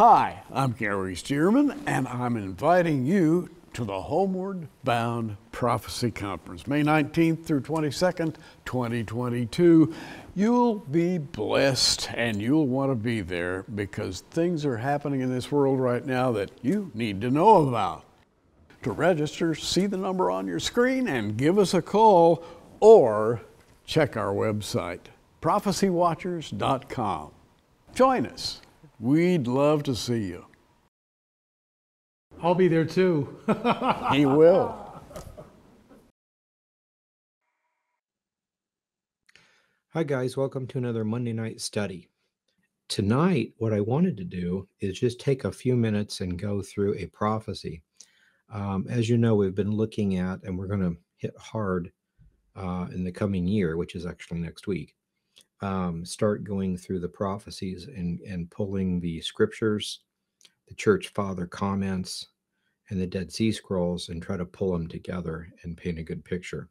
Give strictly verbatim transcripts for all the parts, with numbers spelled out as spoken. Hi, I'm Gary Stearman, and I'm inviting you to the Homeward Bound Prophecy Conference, May nineteenth through twenty-second, twenty twenty-two. You'll be blessed, and you'll want to be there because things are happening in this world right now that you need to know about. To register, see the number on your screen and give us a call, or check our website, prophecy watchers dot com. Join us. We'd love to see you. I'll be there too. He will. Hi guys, welcome to another Monday night study. Tonight, what I wanted to do is just take a few minutes and go through a prophecy. Um, as you know, we've been looking at, and we're going to hit hard uh, in the coming year, which is actually next week. Um, start going through the prophecies and, and pulling the scriptures, the church father comments, and the Dead Sea Scrolls, and try to pull them together and paint a good picture.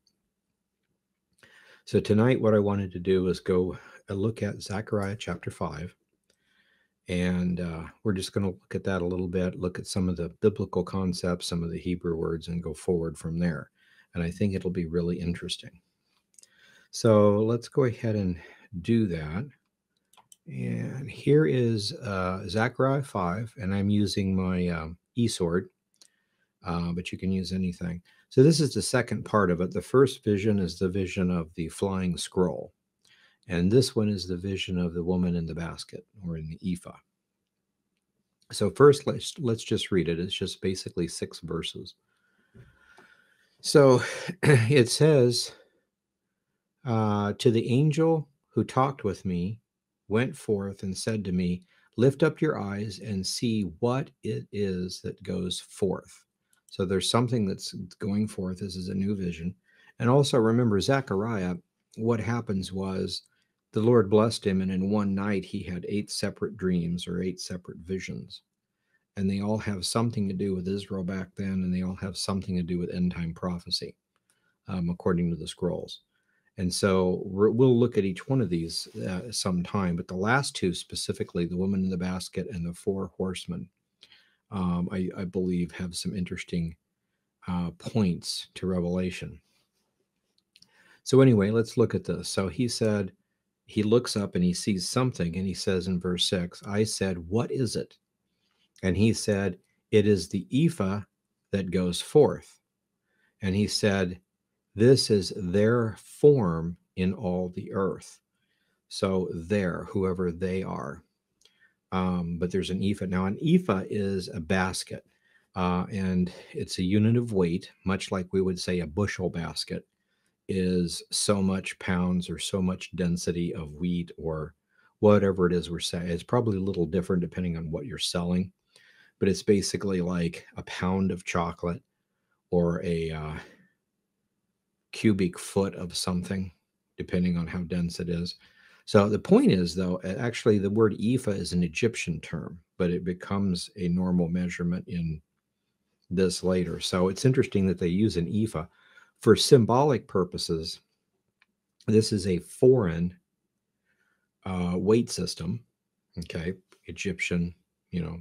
So tonight what I wanted to do is go a look at Zechariah chapter five, and uh, we're just going to look at that a little bit, look at some of the biblical concepts, some of the Hebrew words, and go forward from there. And I think it'll be really interesting. So let's go ahead and do that. And here is uh, Zechariah five, and I'm using my um, e-sword, uh, but you can use anything. So this is the second part of it. The first vision is the vision of the flying scroll, and this one is the vision of the woman in the basket, or in the ephah. So first, let's, let's just read it. It's just basically six verses. So it says, uh, to the angel who talked with me, went forth and said to me, lift up your eyes and see what it is that goes forth. So there's something that's going forth. This is a new vision. And also remember Zechariah, what happens was the Lord blessed him, and in one night he had eight separate dreams or eight separate visions. And they all have something to do with Israel back then, and they all have something to do with end time prophecy, um, according to the scrolls. And so we're, we'll look at each one of these uh, sometime, but the last two specifically, the woman in the basket and the four horsemen, um, I, I believe have some interesting uh, points to Revelation. So anyway, let's look at this. So he said, he looks up and he sees something, and he says in verse six, I said, what is it? And he said, it is the ephah that goes forth. And he said, this is their form in all the earth. So there, whoever they are. Um, but there's an ephah. Now, an ephah is a basket, uh, and it's a unit of weight, much like we would say a bushel basket is so much pounds or so much density of wheat or whatever it is we're saying. It's probably a little different depending on what you're selling, but it's basically like a pound of chocolate or a... Uh, cubic foot of something, depending on how dense it is. So the point is, though, actually the word ephah is an Egyptian term, but it becomes a normal measurement in this later. So it's interesting that they use an ephah for symbolic purposes. This is a foreign uh, weight system, okay, Egyptian, you know.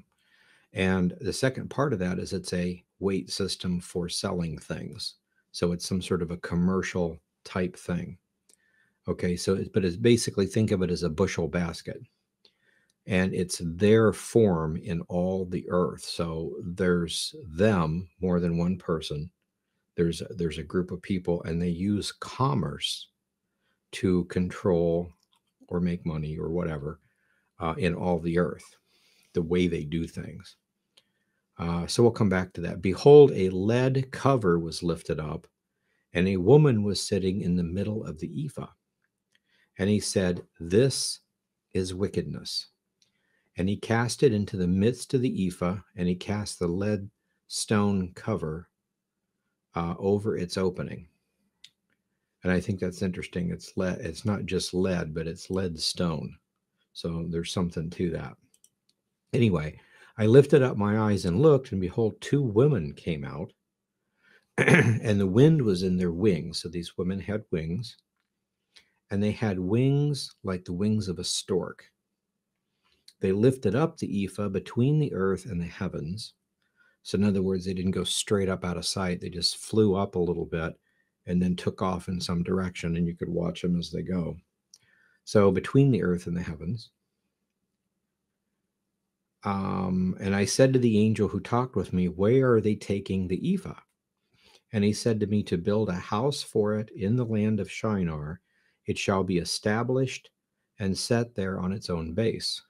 And the second part of that is it's a weight system for selling things. So it's some sort of a commercial type thing. Okay, so it, but it's basically, think of it as a bushel basket. And it's their form in all the earth. So there's them, more than one person. There's, there's a group of people, and they use commerce to control or make money or whatever uh, in all the earth, the way they do things. Uh, so we'll come back to that. Behold, a lead cover was lifted up, and a woman was sitting in the middle of the ephah. And he said, this is wickedness. And he cast it into the midst of the ephah, and he cast the lead stone cover uh, over its opening. And I think that's interesting. It's lead. It's not just lead, but it's lead stone. So there's something to that. Anyway, I lifted up my eyes and looked, and behold, two women came out, and the wind was in their wings. So these women had wings, and they had wings like the wings of a stork. They lifted up the ephah between the earth and the heavens. So in other words, they didn't go straight up out of sight. They just flew up a little bit and then took off in some direction, and you could watch them as they go. So between the earth and the heavens. Um, and I said to the angel who talked with me, where are they taking the ephah? And he said to me, to build a house for it in the land of Shinar. It shall be established and set there on its own base.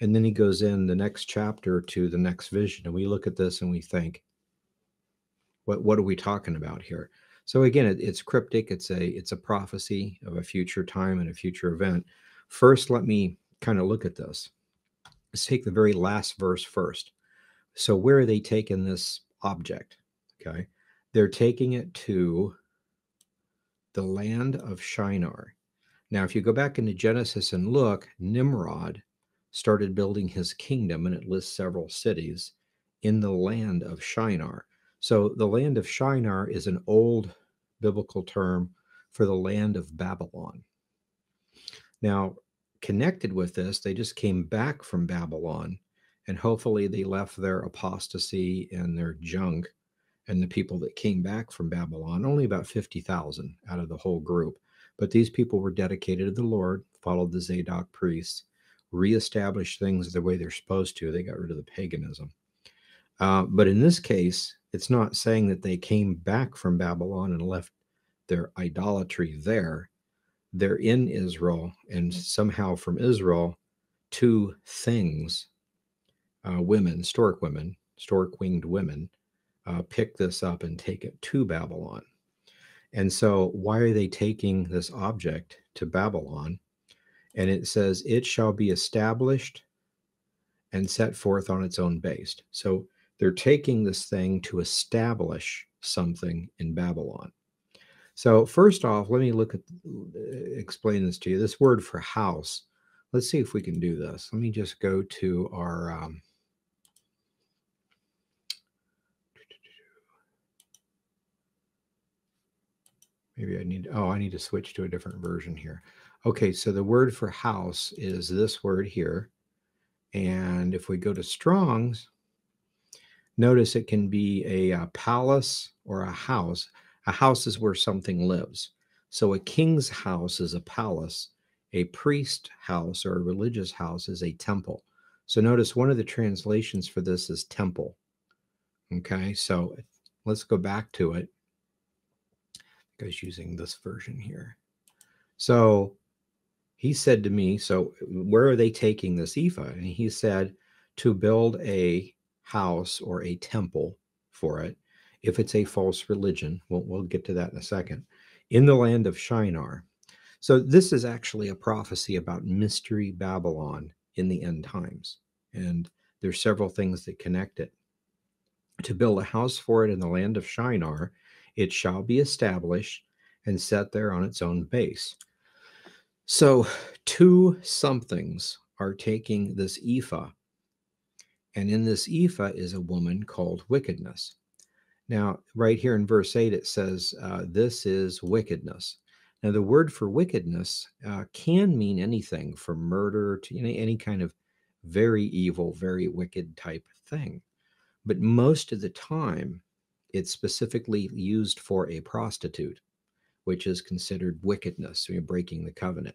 And then he goes in the next chapter to the next vision. And we look at this and we think, what, what are we talking about here? So again, it, it's cryptic. It's a, it's a prophecy of a future time and a future event. First, let me kind of look at this. Let's take the very last verse first. So where are they taking this object? Okay. They're taking it to the land of Shinar. Now, if you go back into Genesis and look, Nimrod started building his kingdom, and it lists several cities in the land of Shinar. So the land of Shinar is an old biblical term for the land of Babylon. Now, connected with this, they just came back from Babylon, and hopefully they left their apostasy and their junk and the people that came back from Babylon, only about fifty thousand out of the whole group. But these people were dedicated to the Lord, followed the Zadok priests, reestablished things the way they're supposed to. They got rid of the paganism. Uh, but in this case, it's not saying that they came back from Babylon and left their idolatry there. They're in Israel, and somehow from Israel, two things, uh, women, stork women, stork-winged women, uh, pick this up and take it to Babylon. And so why are they taking this object to Babylon? And it says, it shall be established and set forth on its own base. So they're taking this thing to establish something in Babylon. So first off, let me look at, explain this to you. This word for house, let's see if we can do this. Let me just go to our, um, maybe I need, oh, I need to switch to a different version here. Okay, so the word for house is this word here. And if we go to Strong's, notice it can be a, a palace or a house. A house is where something lives. So a king's house is a palace. A priest's house or a religious house is a temple. So notice one of the translations for this is temple. Okay, so let's go back to it. I was using this version here. So he said to me, so where are they taking this ephah? And he said, to build a house or a temple for it. If it's a false religion, we'll, we'll get to that in a second, in the land of Shinar. So this is actually a prophecy about Mystery Babylon in the end times. And there's several things that connect it. To build a house for it in the land of Shinar, it shall be established and set there on its own base. So two somethings are taking this ephah. And in this ephah is a woman called wickedness. Now, right here in verse eight, it says, uh, this is wickedness. Now, the word for wickedness uh, can mean anything from murder to you know, any kind of very evil, very wicked type thing. But most of the time, it's specifically used for a prostitute, which is considered wickedness, so you're breaking the covenant.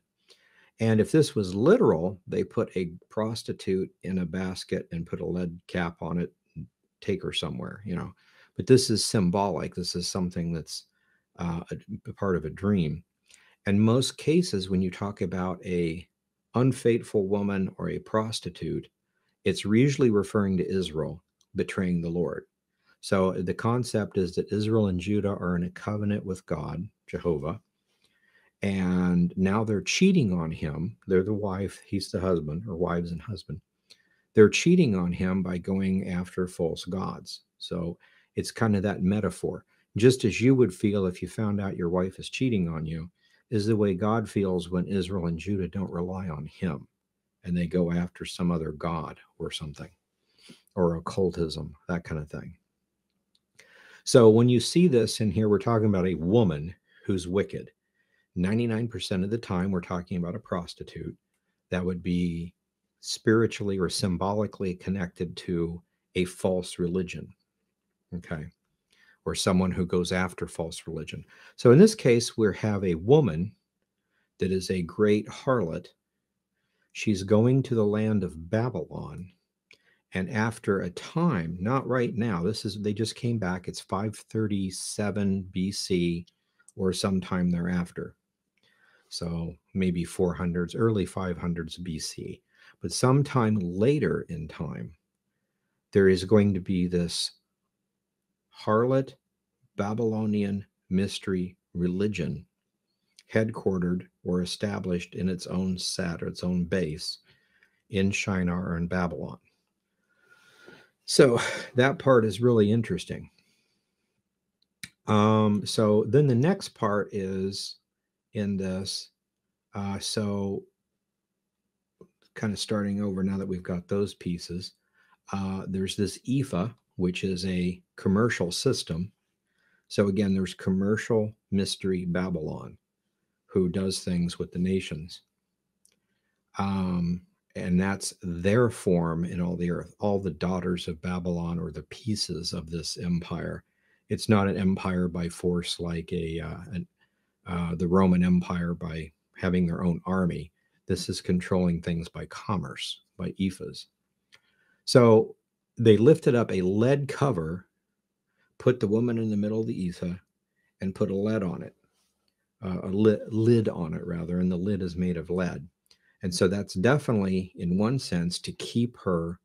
And if this was literal, they put a prostitute in a basket and put a lead cap on it and take her somewhere, you know. But this is symbolic. This is something that's uh, a, a part of a dream. And most cases, when you talk about a unfaithful woman or a prostitute, it's usually referring to Israel betraying the Lord. So the concept is that Israel and Judah are in a covenant with God, Jehovah, and now they're cheating on him. They're the wife, he's the husband, or wives and husband. They're cheating on him by going after false gods. So it's kind of that metaphor. Just as you would feel if you found out your wife is cheating on you, is the way God feels when Israel and Judah don't rely on him and they go after some other god or something, or occultism, that kind of thing. So when you see this in here, we're talking about a woman who's wicked. ninety-nine percent of the time, we're talking about a prostitute. That would be spiritually or symbolically connected to a false religion, okay, or someone who goes after false religion. So in this case, we have a woman that is a great harlot. She's going to the land of Babylon, and after a time, not right now, this is, they just came back, it's five thirty-seven B C or sometime thereafter. So maybe four hundreds, early five hundreds B C. But sometime later in time, there is going to be this harlot Babylonian mystery religion headquartered or established in its own set or its own base in Shinar or in Babylon. So that part is really interesting. Um, so then the next part is in this. Uh, so kind of starting over now that we've got those pieces, uh, there's this ephah, which is a commercial system. So again, there's commercial mystery Babylon, who does things with the nations. Um, And that's their form in all the earth, all the daughters of Babylon or the pieces of this empire. It's not an empire by force like a uh, an, uh, the Roman Empire by having their own army. This is controlling things by commerce, by ephahs. So they lifted up a lead cover, put the woman in the middle of the ephah, and put a lead on it, uh, a li lid on it rather, and the lid is made of lead. And so that's definitely, in one sense, to keep her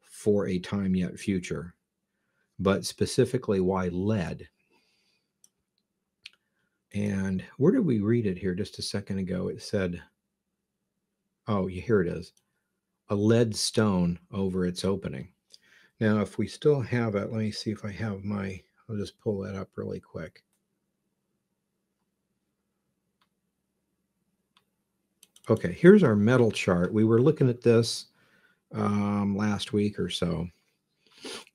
for a time yet future. But specifically, why lead? And where did we read it here just a second ago? It said, oh, here it is, a lead stone over its opening. Now, if we still have it, let me see if I have my, I'll just pull that up really quick. Okay, here's our metal chart. We were looking at this um, last week or so,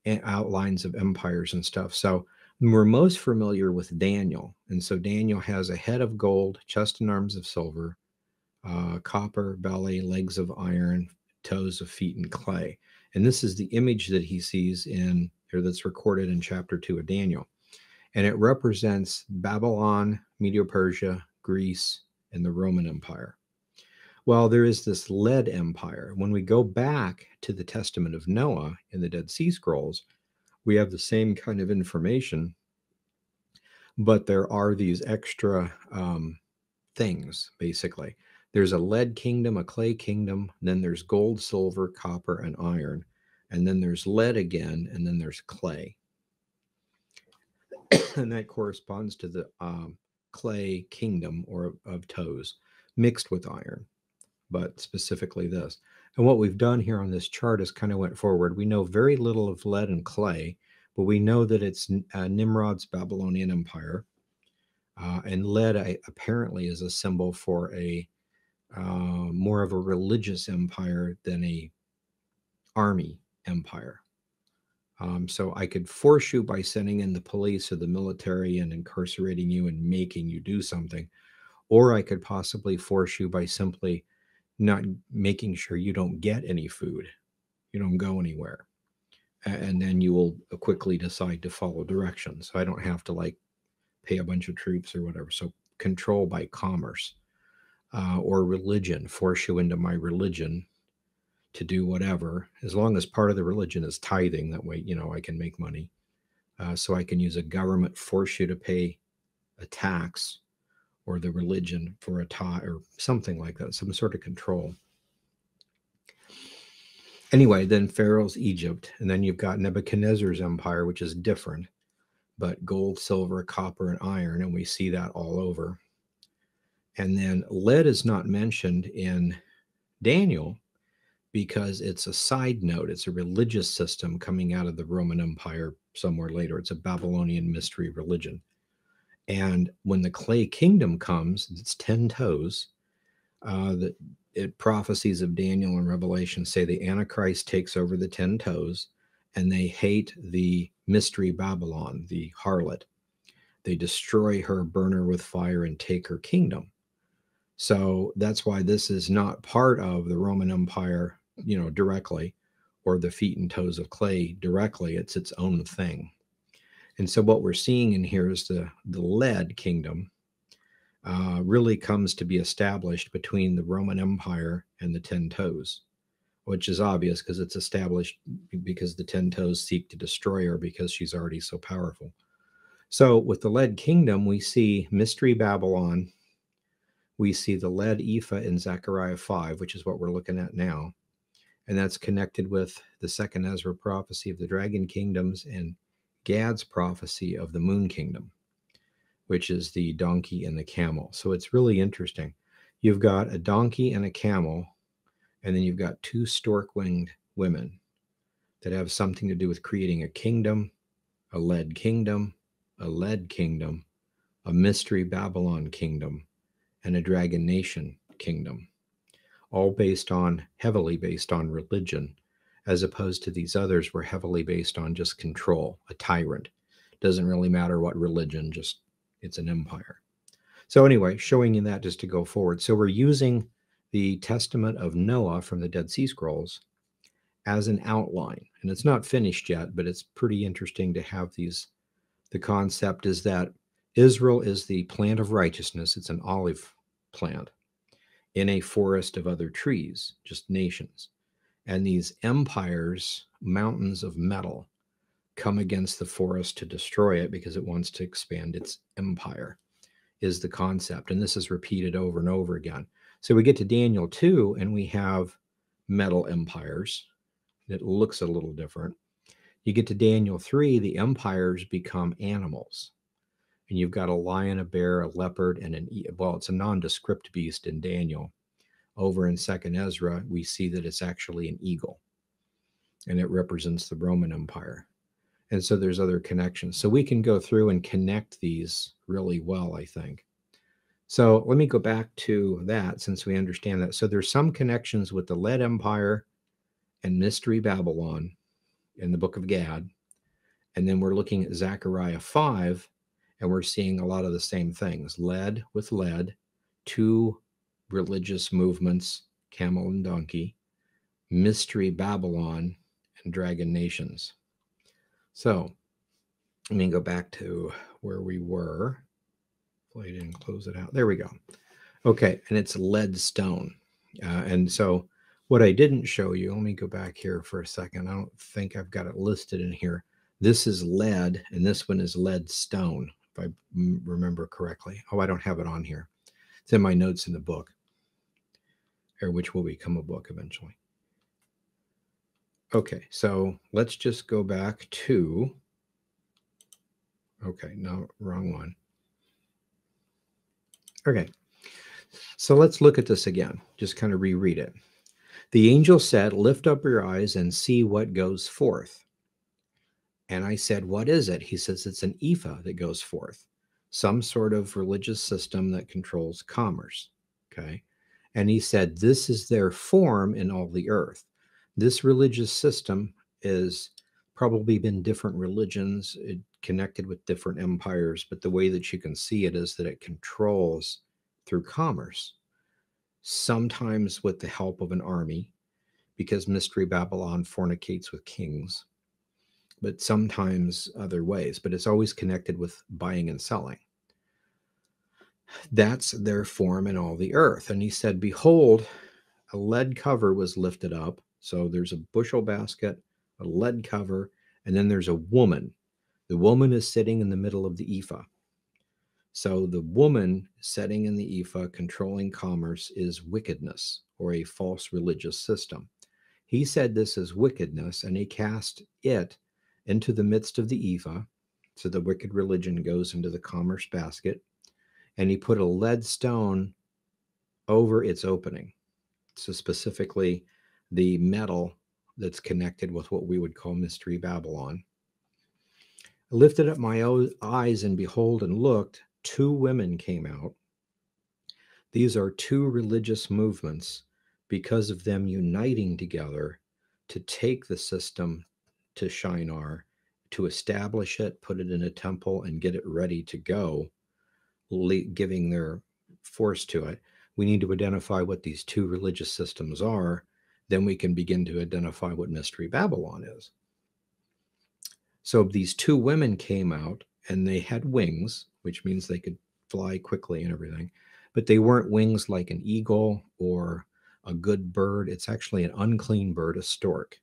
and outlines of empires and stuff. So we're most familiar with Daniel. And so Daniel has a head of gold, chest and arms of silver, uh, copper, belly, legs of iron, toes of feet and clay. And this is the image that he sees in, or that's recorded in chapter two of Daniel. And it represents Babylon, Medo-Persia, Greece, and the Roman Empire. Well, there is this lead empire. When we go back to the Testament of Noah in the Dead Sea Scrolls, we have the same kind of information, but there are these extra um, things, basically. There's a lead kingdom, a clay kingdom, then there's gold, silver, copper, and iron, and then there's lead again, and then there's clay. And that corresponds to the um, clay kingdom or of toes mixed with iron. But specifically this. And what we've done here on this chart is kind of went forward. We know very little of lead and clay, but we know that it's uh, Nimrod's Babylonian Empire. Uh, and lead I, apparently is a symbol for a uh, more of a religious empire than a army empire. Um, so I could force you by sending in the police or the military and incarcerating you and making you do something. Or I could possibly force you by simply not making sure you don't get any food, you don't go anywhere, and then you will quickly decide to follow directions. So I don't have to like pay a bunch of troops or whatever. So control by commerce uh, or religion, force you into my religion to do whatever, as long as part of the religion is tithing. That way, you know, I can make money. Uh, so I can use a government, force you to pay a tax or the religion for a tie or something like that, some sort of control. Anyway, then Pharaoh's Egypt, and then you've got Nebuchadnezzar's empire, which is different, but gold, silver, copper, and iron, and we see that all over. And then lead is not mentioned in Daniel because it's a side note. It's a religious system coming out of the Roman Empire somewhere later. It's a Babylonian mystery religion. And when the clay kingdom comes, it's ten toes. Uh, the it, prophecies of Daniel and Revelation say the Antichrist takes over the ten toes, and they hate the mystery Babylon, the harlot. They destroy her, burn her with fire, and take her kingdom. So that's why this is not part of the Roman Empire you know, directly, or the feet and toes of clay directly. It's its own thing. And so what we're seeing in here is the, the lead kingdom uh, really comes to be established between the Roman Empire and the ten toes, which is obvious because it's established because the ten toes seek to destroy her because she's already so powerful. So with the lead kingdom, we see Mystery Babylon. We see the lead ephah in Zechariah five, which is what we're looking at now. And that's connected with the Second Ezra prophecy of the dragon kingdoms and Gad's prophecy of the moon kingdom, which is the donkey and the camel. So it's really interesting. You've got a donkey and a camel, and then you've got two stork-winged women that have something to do with creating a kingdom, a lead kingdom, a lead kingdom, a mystery Babylon kingdom, and a dragon nation kingdom, all based on, heavily based on religion, as opposed to these others were heavily based on just control, a tyrant. Doesn't really matter what religion, just it's an empire. So anyway, showing you that just to go forward. So we're using the Testament of Noah from the Dead Sea Scrolls as an outline. And it's not finished yet, but it's pretty interesting to have these. The concept is that Israel is the plant of righteousness. It's an olive plant in a forest of other trees, just nations. And these empires, mountains of metal, come against the forest to destroy it because it wants to expand its empire, is the concept. And this is repeated over and over again. So we get to Daniel two, and we have metal empires. It looks a little different. You get to Daniel three, the empires become animals. And you've got a lion, a bear, a leopard, and an, well, it's a nondescript beast in Daniel. Over in Second Ezra, we see that it's actually an eagle, and it represents the Roman Empire. And so there's other connections. So we can go through and connect these really well, I think. So let me go back to that since we understand that. So there's some connections with the lead empire and Mystery Babylon in the Book of Gad. And then we're looking at Zechariah five, and we're seeing a lot of the same things. Lead with lead, two religious movements, camel and donkey, Mystery Babylon, and dragon nations. So let me go back to where we were. Hopefully I didn't close it out. There we go. Okay, and it's lead stone. Uh, and so what I didn't show you, let me go back here for a second. I don't think I've got it listed in here. This is lead, and this one is lead stone, if I remember correctly. Oh, I don't have it on here. It's in my notes in the book, or which will become a book eventually. Okay, so let's just go back to, okay, no, wrong one. Okay, so let's look at this again, just kind of reread it. The angel said, lift up your eyes and see what goes forth. And I said, what is it? He says, it's an ephah that goes forth. Some sort of religious system that controls commerce, okay? And he said, this is their form in all the earth. This religious system is probably been different religions, it connected with different empires, but the way that you can see it is that it controls through commerce, sometimes with the help of an army, because Mystery Babylon fornicates with kings, but sometimes other ways, but it's always connected with buying and selling. That's their form in all the earth. And he said, behold, a lead cover was lifted up. So there's a bushel basket, a lead cover, and then there's a woman. The woman is sitting in the middle of the ephah. So the woman sitting in the ephah controlling commerce is wickedness or a false religious system. He said this is wickedness, and he cast it into the midst of the ephah, so the wicked religion goes into the commerce basket, and he put a lead stone over its opening. So specifically the metal that's connected with what we would call Mystery Babylon. I lifted up my eyes and behold and looked, two women came out. These are two religious movements because of them uniting together to take the system to Shinar, to establish it, put it in a temple, and get it ready to go, giving their force to it. We need to identify what these two religious systems are. then we can begin to identify what Mystery Babylon is. So these two women came out and they had wings, which means they could fly quickly and everything, but they weren't wings like an eagle or a good bird. It's actually an unclean bird, a stork.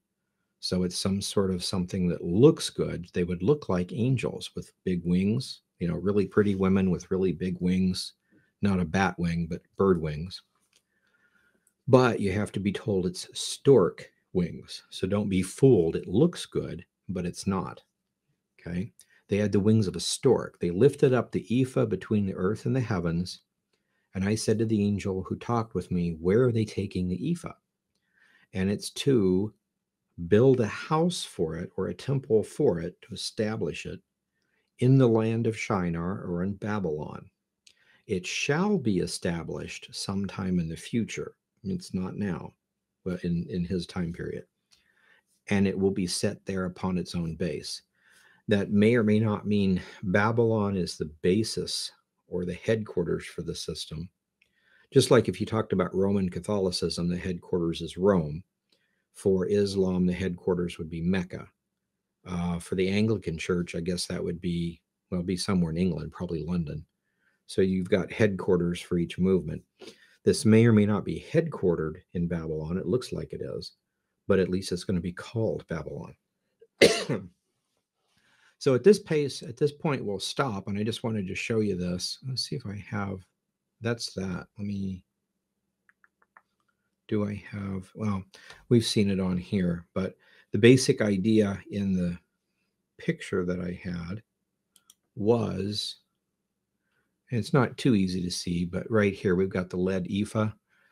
So it's some sort of something that looks good. They would look like angels with big wings, you know, really pretty women with really big wings, not a bat wing, but bird wings. But you have to be told it's stork wings. So don't be fooled. It looks good, but it's not. Okay. They had the wings of a stork. They lifted up the ephah between the earth and the heavens. And I said to the angel who talked with me, where are they taking the ephah? And it's to build a house for it or a temple for it, to establish it in the land of Shinar or in Babylon. It shall be established sometime in the future. It's not now, but in, in his time period. And it will be set there upon its own base. That may or may not mean Babylon is the basis or the headquarters for the system. Just like if you talked about Roman Catholicism, the headquarters is Rome. For Islam, the headquarters would be Mecca. Uh, for the Anglican Church, I guess that would be, well, be somewhere in England, probably London. So you've got headquarters for each movement. This may or may not be headquartered in Babylon. It looks like it is, but at least it's going to be called Babylon. So at this pace, at this point, we'll stop. And I just wanted to show you this. Let's see if I have, that's that. Let me... Do I have, well, we've seen it on here, but the basic idea in the picture that I had was, and it's not too easy to see, but right here, we've got the lead ephah.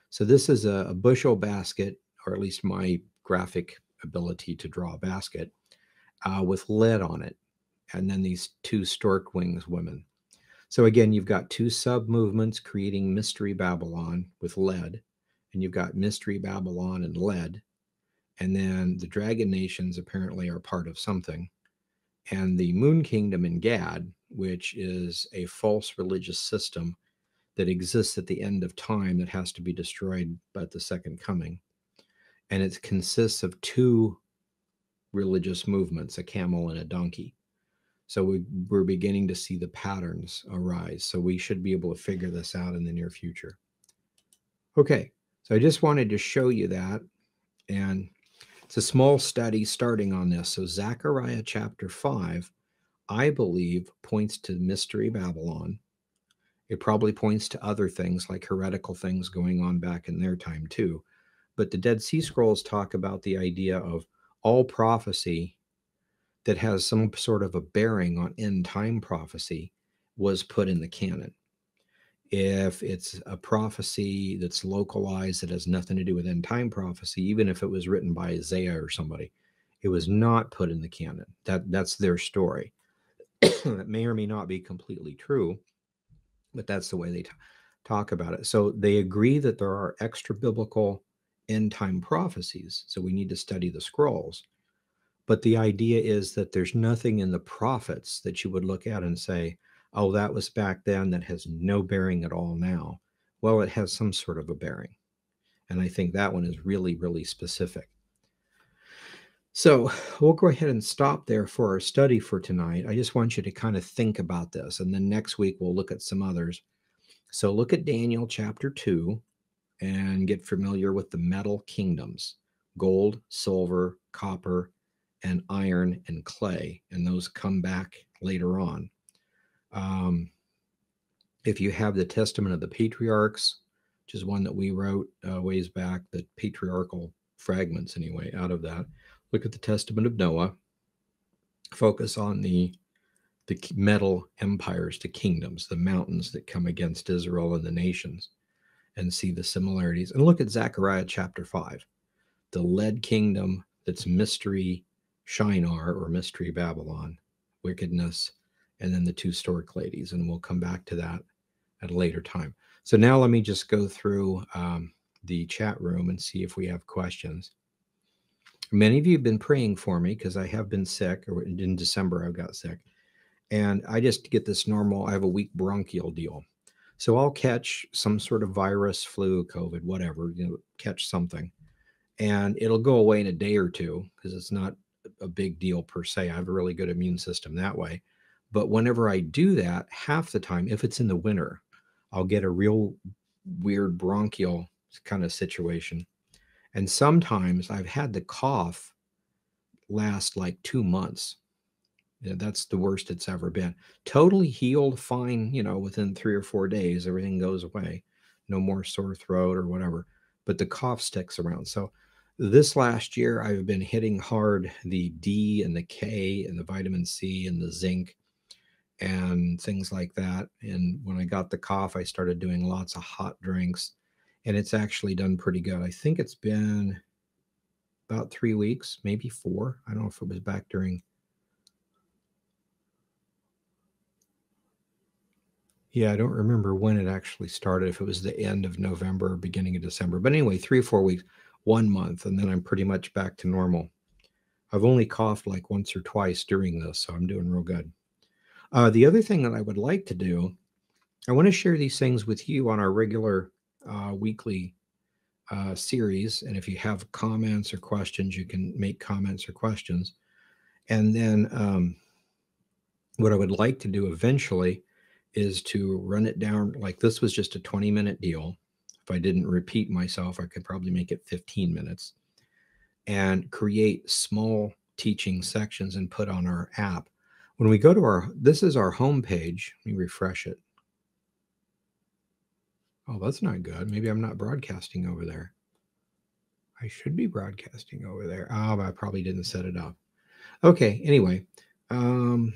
So this is a, a bushel basket, or at least my graphic ability to draw a basket uh, with lead on it. And then these two stork wings women. So again, you've got two sub movements creating Mystery Babylon with lead. And you've got Mystery Babylon and lead. And then the dragon nations apparently are part of something. And the moon kingdom in Gad, which is a false religious system that exists at the end of time that has to be destroyed by the second coming. And it consists of two religious movements, a camel and a donkey. So we, we're beginning to see the patterns arise. So we should be able to figure this out in the near future. Okay. So I just wanted to show you that, and it's a small study starting on this. So Zechariah chapter five, I believe, points to Mystery Babylon. It probably points to other things like heretical things going on back in their time too. But the Dead Sea Scrolls talk about the idea of all prophecy that has some sort of a bearing on end time prophecy was put in the canon. If it's a prophecy that's localized, that has nothing to do with end time prophecy, even if it was written by Isaiah or somebody, it was not put in the canon. That, that's their story. That may or may not be completely true, but that's the way they talk about it. So they agree that there are extra biblical end time prophecies. So we need to study the scrolls. But the idea is that there's nothing in the prophets that you would look at and say, oh, that was back then, that has no bearing at all now. Well, it has some sort of a bearing. And I think that one is really, really specific. So we'll go ahead and stop there for our study for tonight. I just want you to kind of think about this. And then next week, we'll look at some others. So look at Daniel chapter two and get familiar with the metal kingdoms, gold, silver, copper, and iron and clay. And those come back later on. Um, if you have the Testament of the Patriarchs, which is one that we wrote uh, ways back, the patriarchal fragments anyway, out of that, look at the Testament of Noah, focus on the, the metal empires, the kingdoms, the mountains that come against Israel and the nations, and see the similarities. And look at Zechariah chapter five, the lead kingdom that's Mystery Shinar or Mystery Babylon, wickedness, and then the two stork ladies, and we'll come back to that at a later time. So now let me just go through um, the chat room and see if we have questions. Many of you have been praying for me because I have been sick, or in December I got sick, and I just get this normal, I have a weak bronchial deal. So I'll catch some sort of virus, flu, COVID, whatever, you know, catch something. and it'll go away in a day or two because it's not a big deal per se. I have a really good immune system that way. But whenever I do that, half the time, if it's in the winter, I'll get a real weird bronchial kind of situation. And sometimes I've had the cough last like two months. You know, that's the worst it's ever been. Totally healed, fine, you know, within three or four days, everything goes away. No more sore throat or whatever. But the cough sticks around. So this last year, I've been hitting hard the D and the K and the vitamin C and the zinc and things like that. And when I got the cough, I started doing lots of hot drinks, and it's actually done pretty good. I think it's been about three weeks, maybe four. I don't know if it was back during. Yeah, I don't remember when it actually started, if it was the end of November or beginning of December. But anyway, three or four weeks, one month, and then I'm pretty much back to normal. I've only coughed like once or twice during this, so I'm doing real good. Uh, the other thing that I would like to do, I want to share these things with you on our regular uh, weekly uh, series. And if you have comments or questions, you can make comments or questions. And then um, what I would like to do eventually is to run it down. Like this was just a twenty minute deal. If I didn't repeat myself, I could probably make it fifteen minutes and create small teaching sections and put on our app. When we go to our, this is our home page. Let me refresh it. Oh, that's not good. Maybe I'm not broadcasting over there. I should be broadcasting over there. Oh, but I probably didn't set it up. Okay, anyway. Um,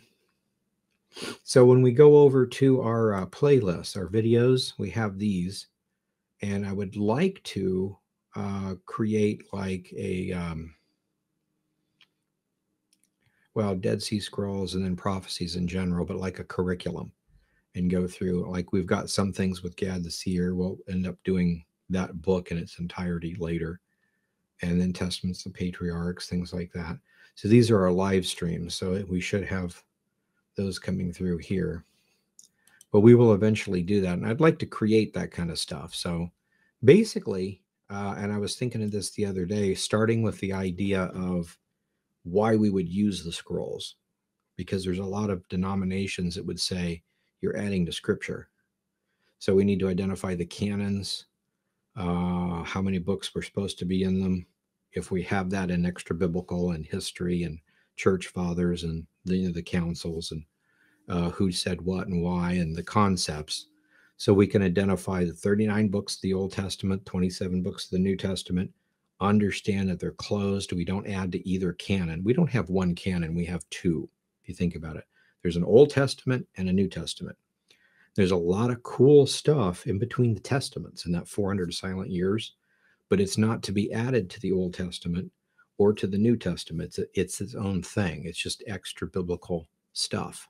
so when we go over to our uh, playlists, our videos, we have these. And I would like to uh, create like a... Um, well, Dead Sea Scrolls and then prophecies in general, but like a curriculum, and go through, like we've got some things with Gad the Seer. We'll end up doing that book in its entirety later. And then Testaments of the Patriarchs, things like that. So these are our live streams. So we should have those coming through here. But we will eventually do that. And I'd like to create that kind of stuff. So basically, uh, and I was thinking of this the other day, starting with the idea of why we would use the scrolls, because there's a lot of denominations that would say you're adding to scripture. So we need to identify the canons, uh, how many books were supposed to be in them. If we have that in extra biblical and history and church fathers and the, you know, the councils and uh, who said what and why and the concepts. So we can identify the thirty-nine books of the Old Testament, twenty-seven books of the New Testament, understand that they're closed. We don't add to either canon. We don't have one canon. We have two, if you think about it. There's an Old Testament and a New Testament. There's a lot of cool stuff in between the Testaments in that four hundred silent years, but it's not to be added to the Old Testament or to the New Testament. It's, a, it's its own thing. It's just extra biblical stuff.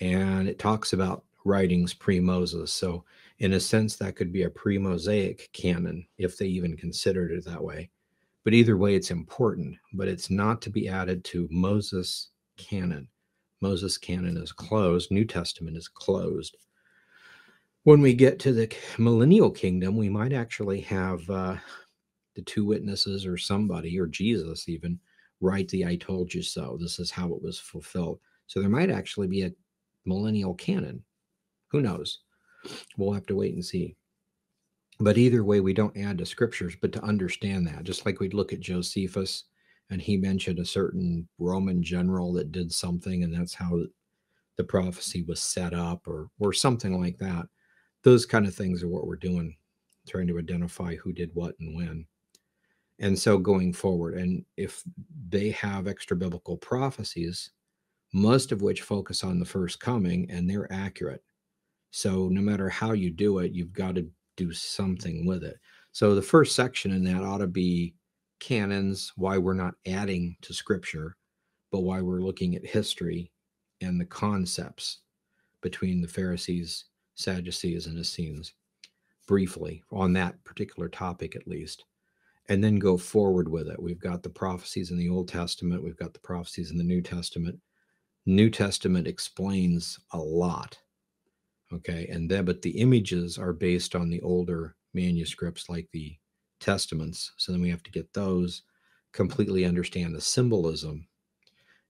And it talks about writings pre-Moses. So in a sense, that could be a pre-Mosaic canon, if they even considered it that way. But either way, it's important, but it's not to be added to Moses canon. Moses canon is closed. New Testament is closed. When we get to the millennial kingdom, we might actually have uh, the two witnesses or somebody, or Jesus even, write the I told you so. This is how it was fulfilled. So there might actually be a millennial canon. Who knows? We'll have to wait and see. But either way, we don't add to scriptures, but to understand that, just like we'd look at Josephus, and he mentioned a certain Roman general that did something, and that's how the prophecy was set up, or or something like that. Those kind of things are what we're doing, trying to identify who did what and when. And so going forward, and if they have extra biblical prophecies, most of which focus on the first coming, and they're accurate. So no matter how you do it, you've got to do something with it. So the first section in that ought to be canons, why we're not adding to scripture, but why we're looking at history and the concepts between the Pharisees, Sadducees, and Essenes, briefly, on that particular topic at least. And then go forward with it. We've got the prophecies in the Old Testament. We've got the prophecies in the New Testament. New Testament explains a lot. Okay, and then but the images are based on the older manuscripts like the testaments. So then we have to get those, completely understand the symbolism,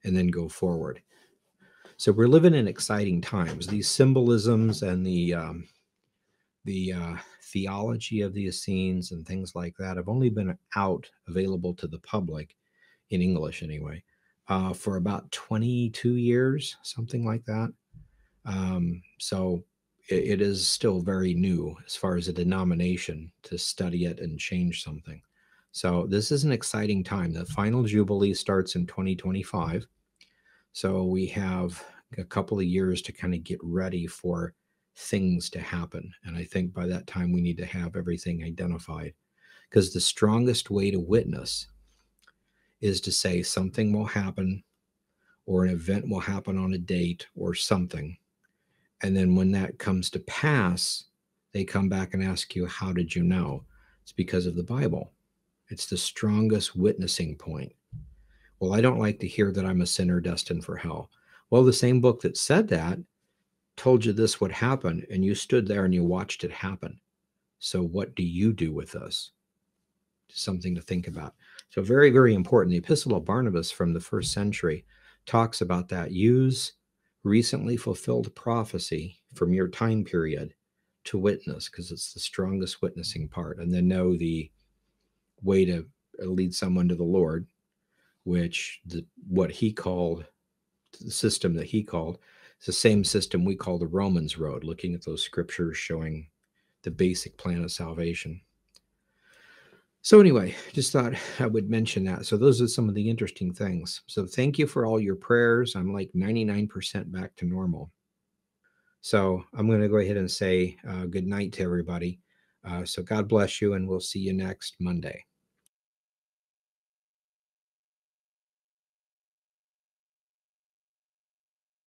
and then go forward. So we're living in exciting times. These symbolisms and the um, the uh, theology of the Essenes and things like that have only been out, available to the public, in English anyway, uh, for about twenty-two years, something like that. Um, so it, it is still very new as far as a denomination to study it and change something. So this is an exciting time. The final Jubilee starts in twenty twenty-five. So we have a couple of years to kind of get ready for things to happen. And I think by that time we need to have everything identified, because the strongest way to witness is to say something will happen, or an event will happen on a date or something. And then when that comes to pass, they come back and ask you, how did you know? It's because of the Bible. It's the strongest witnessing point. Well, I don't like to hear that I'm a sinner destined for hell. Well, the same book that said that told you this would happen, and you stood there and you watched it happen. So what do you do with this? Something to think about. So very, very important. The Epistle of Barnabas from the first century talks about that. Use recently fulfilled prophecy from your time period to witness, because it's the strongest witnessing part. And then know the way to lead someone to the Lord, which the, what he called, the system that he called, it's the same system we call the Romans Road, looking at those scriptures showing the basic plan of salvation. So anyway, just thought I would mention that. So those are some of the interesting things. So thank you for all your prayers. I'm like ninety-nine percent back to normal. So I'm going to go ahead and say uh, good night to everybody. Uh, so God bless you, and we'll see you next Monday.